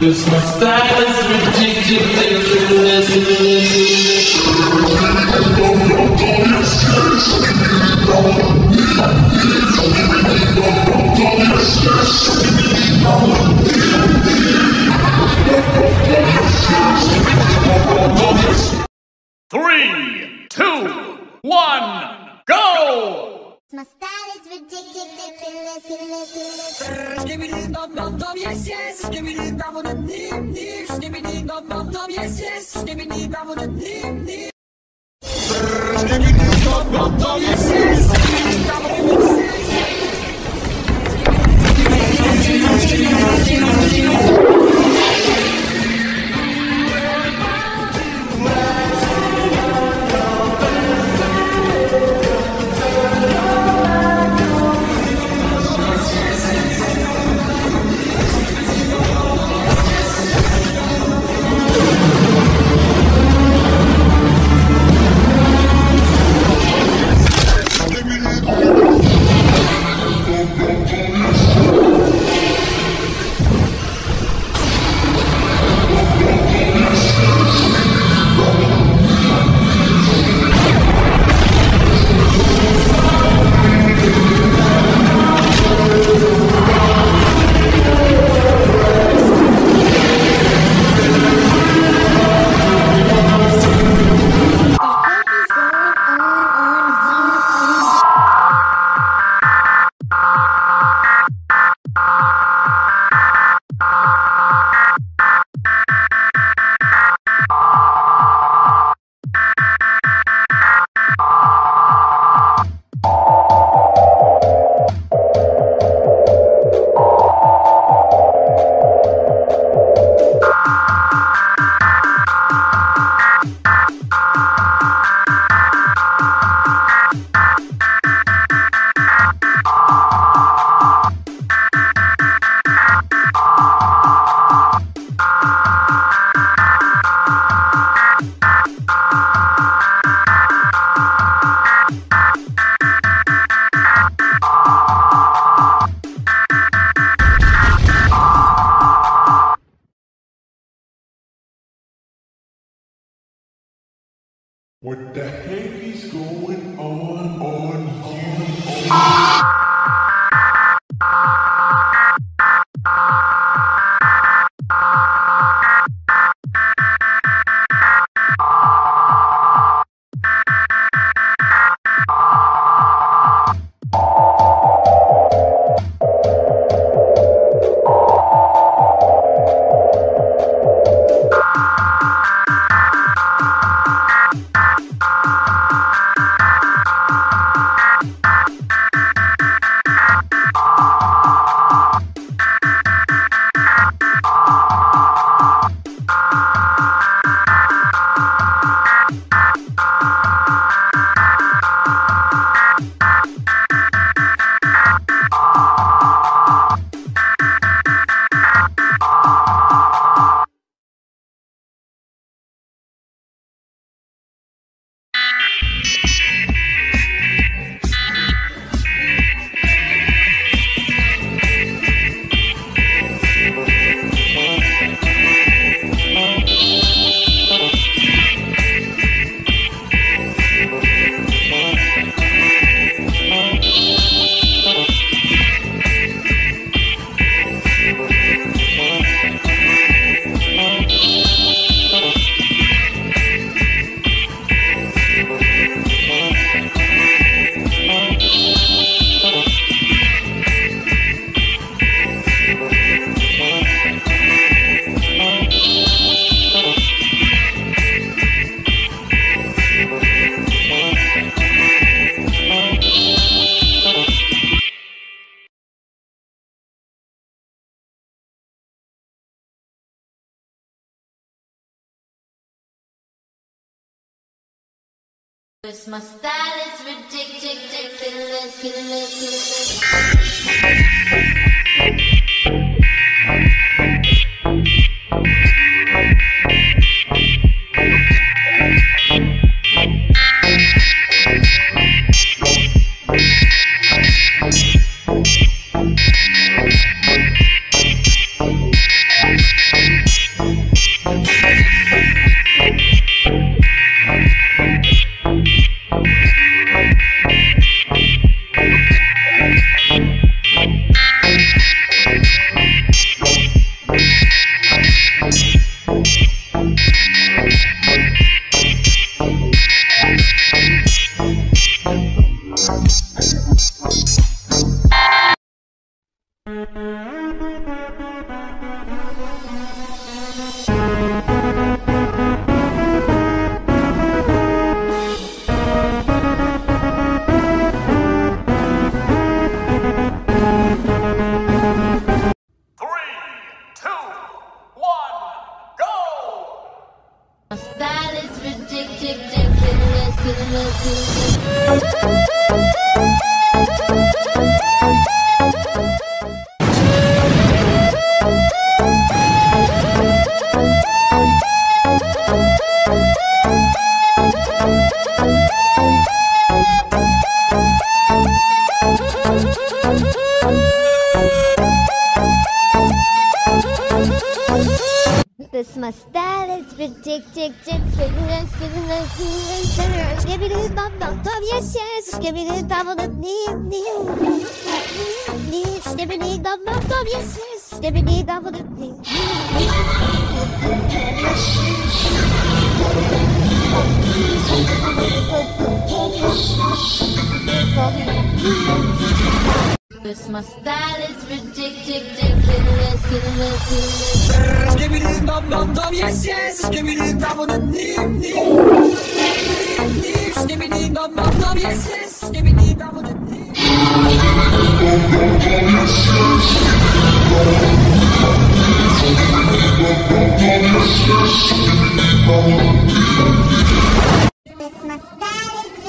Christmas time is ridiculous. 3, 2, 1, go! My style is ridiculous. Skibidi Toilet, yes, yes. Skibidi Toilet, nim, nim. Skibidi Toilet, yes, yes. Skibidi Toilet, nim, nim. Skibidi Toilet, yes, yes. Skibidi Toilet, yes, yes. Skibidi Toilet, yes, what the heck is going on here? Christmas style is ridiculous. This mustache is ridiculous. Give me the bubble, top yes, yes. Give me the bubble, the this mustache is ridiculous. Give me the bum, yes, yes. Give me the double, give me the bum, yes, yes. Give me the double, this mustache is ridiculous.